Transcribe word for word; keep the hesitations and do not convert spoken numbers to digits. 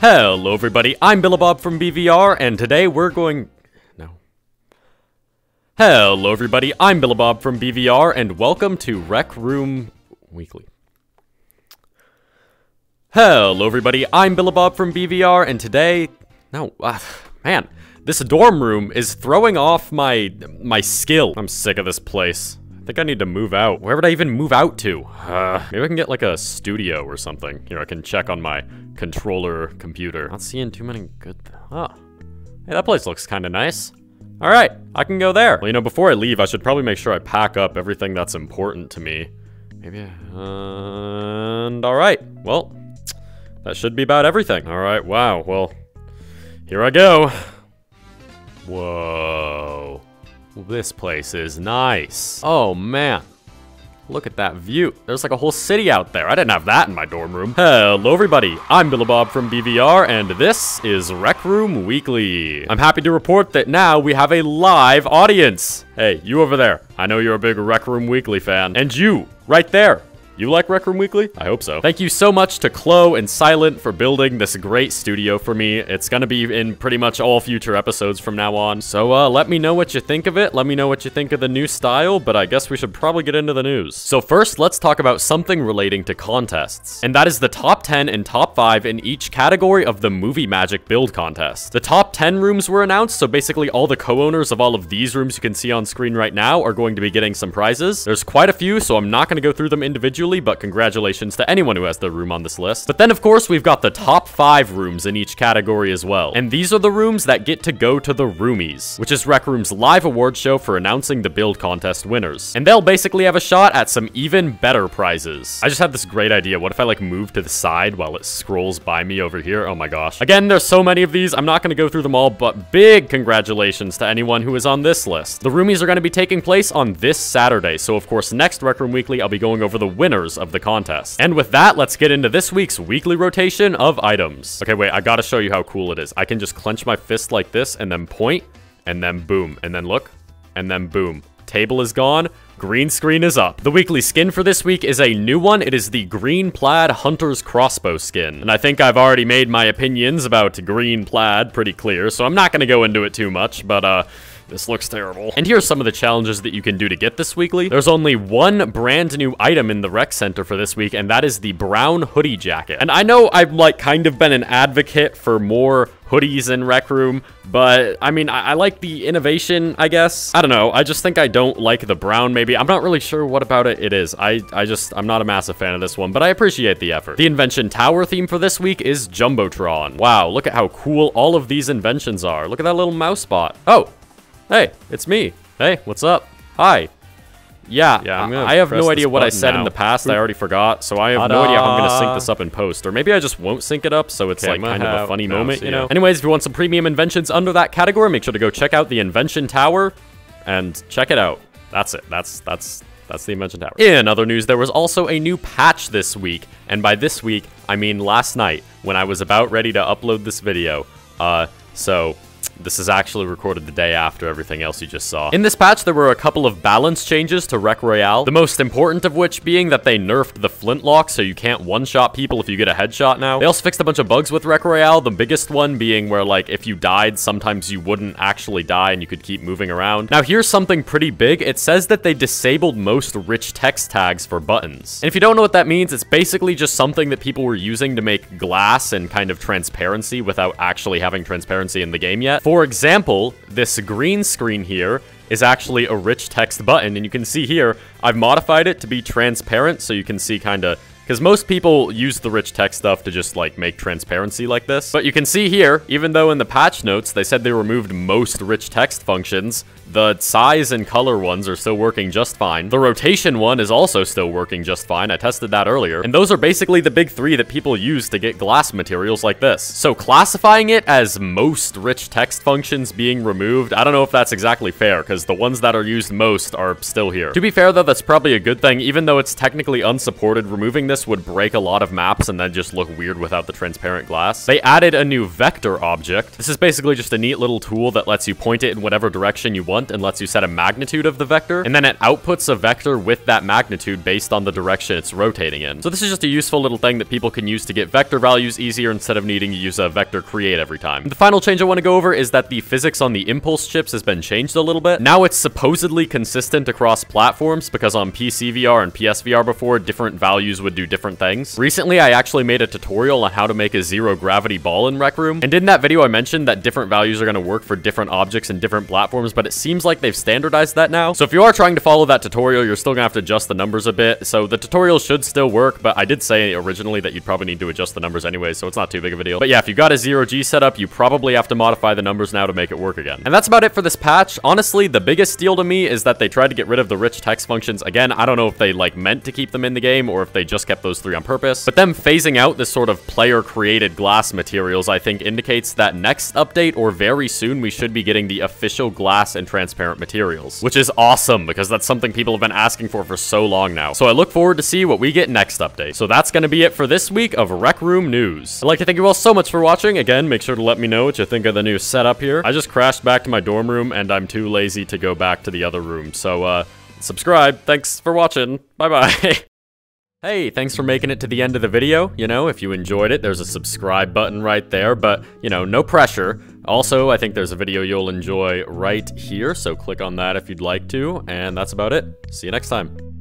Hello everybody, I'm BillehBawb from B V R, and today we're going... No. Hello everybody, I'm BillehBawb from B V R, and welcome to Rec Room Weekly. Hello everybody, I'm BillehBawb from B V R, and today... No, uh, man, this dorm room is throwing off my, my skill. I'm sick of this place. I think I need to move out. Where would I even move out to? Uh, maybe I can get like a studio or something. Here, I can check on my controller computer. Not seeing too many good th- Oh. Hey, that place looks kind of nice. All right, I can go there. Well, you know, before I leave, I should probably make sure I pack up everything that's important to me. Maybe, uh, and all right, well, that should be about everything. All right, wow, well, here I go. Whoa. This place is nice. Oh man, look at that view. There's like a whole city out there. I didn't have that in my dorm room. Hello everybody, I'm BillehBawb from B V R, and this is Rec Room Weekly. I'm happy to report that now we have a live audience. Hey, you over there. I know you're a big Rec Room Weekly fan. And you, right there. You like Rec Room Weekly? I hope so. Thank you so much to Chloe and Silent for building this great studio for me. It's gonna be in pretty much all future episodes from now on. So uh, let me know what you think of it. Let me know what you think of the new style, but I guess we should probably get into the news. So first, let's talk about something relating to contests. And that is the top ten and top five in each category of the Movie Magic Build Contest. The top ten rooms were announced, so basically all the co-owners of all of these rooms you can see on screen right now are going to be getting some prizes. There's quite a few, so I'm not gonna go through them individually, but congratulations to anyone who has their room on this list. But then of course, we've got the top five rooms in each category as well. And these are the rooms that get to go to the Roomies, which is Rec Room's live award show for announcing the build contest winners. And they'll basically have a shot at some even better prizes. I just had this great idea. What if I like move to the side while it scrolls by me over here? Oh my gosh. Again, there's so many of these. I'm not gonna go through them all, but big congratulations to anyone who is on this list. The Roomies are gonna be taking place on this Saturday. So of course, next Rec Room Weekly, I'll be going over the winner of the contest. And with that, let's get into this week's weekly rotation of items. Okay, wait, I gotta show you how cool it is. I can just clench my fist like this and then point, and then boom, and then look, and then boom. Table is gone. Green screen is up. The weekly skin for this week is a new one. It is the green plaid hunter's crossbow skin. And I think I've already made my opinions about green plaid pretty clear, so I'm not gonna go into it too much, but uh, this looks terrible. And here's some of the challenges that you can do to get this weekly. There's only one brand new item in the rec center for this week, and that is the brown hoodie jacket. And I know I've like kind of been an advocate for more hoodies in Rec Room, but I mean, I, I like the innovation, I guess. I don't know, I just think I don't like the brown maybe. I'm not really sure what about it it is. I, I just, I'm not a massive fan of this one, but I appreciate the effort. The Invention Tower theme for this week is Jumbotron. Wow, look at how cool all of these inventions are. Look at that little mouse bot. Oh, hey, it's me. Hey, what's up? Hi. Yeah, yeah I'm I have no idea what I said now. In the past. I already forgot, so I have no idea how I'm going to sync this up in post. Or maybe I just won't sync it up, so it's okay, like kind of a funny no, moment, you know? Anyways, if you want some premium inventions under that category, make sure to go check out the Invention Tower and check it out. That's it. That's... that's... That's the Invention Tower. In other news, there was also a new patch this week. And by this week, I mean last night, when I was about ready to upload this video. Uh, so... This is actually recorded the day after everything else you just saw. In this patch, there were a couple of balance changes to Rec Royale, the most important of which being that they nerfed the flintlock, so you can't one-shot people if you get a headshot now. They also fixed a bunch of bugs with Rec Royale, the biggest one being where, like, if you died, sometimes you wouldn't actually die and you could keep moving around. Now, here's something pretty big. It says that they disabled most rich text tags for buttons. And if you don't know what that means, it's basically just something that people were using to make glass and kind of transparency without actually having transparency in the game yet. For example, this green screen here is actually a rich text button, and you can see here, I've modified it to be transparent, so you can see kind of, because most people use the rich text stuff to just like make transparency like this. But you can see here, even though in the patch notes, they said they removed most rich text functions, the size and color ones are still working just fine. The rotation one is also still working just fine. I tested that earlier. And those are basically the big three that people use to get glass materials like this. So classifying it as most rich text functions being removed, I don't know if that's exactly fair, because the ones that are used most are still here. To be fair though, that's probably a good thing. Even though it's technically unsupported, removing this would break a lot of maps and then just look weird without the transparent glass. They added a new vector object. This is basically just a neat little tool that lets you point it in whatever direction you want. blunt and lets you set a magnitude of the vector, and then it outputs a vector with that magnitude based on the direction it's rotating in. So this is just a useful little thing that people can use to get vector values easier instead of needing to use a vector create every time. And the final change I want to go over is that the physics on the impulse chips has been changed a little bit. Now it's supposedly consistent across platforms because on P C V R and P S V R before, different values would do different things. Recently, I actually made a tutorial on how to make a zero gravity ball in Rec Room, and in that video I mentioned that different values are going to work for different objects and different platforms, but it seems like they've standardized that now. So if you are trying to follow that tutorial, you're still gonna have to adjust the numbers a bit. So the tutorial should still work, but I did say originally that you'd probably need to adjust the numbers anyway, so it's not too big of a deal. But yeah, if you got a zero G setup, you probably have to modify the numbers now to make it work again. And that's about it for this patch. Honestly, the biggest deal to me is that they tried to get rid of the rich text functions. Again, I don't know if they like meant to keep them in the game or if they just kept those three on purpose, but them phasing out this sort of player created glass materials, I think indicates that next update or very soon we should be getting the official glass and transparent materials, which is awesome because that's something people have been asking for for so long now. So I look forward to see what we get next update. So that's going to be it for this week of Rec Room news. I'd like to thank you all so much for watching. Again, make sure to let me know what you think of the new setup here. I just crashed back to my dorm room and I'm too lazy to go back to the other room. So uh, subscribe. Thanks for watching. Bye-bye. Hey, thanks for making it to the end of the video. You know, if you enjoyed it, there's a subscribe button right there, but, you know, no pressure. Also, I think there's a video you'll enjoy right here, so click on that if you'd like to, and that's about it. See you next time.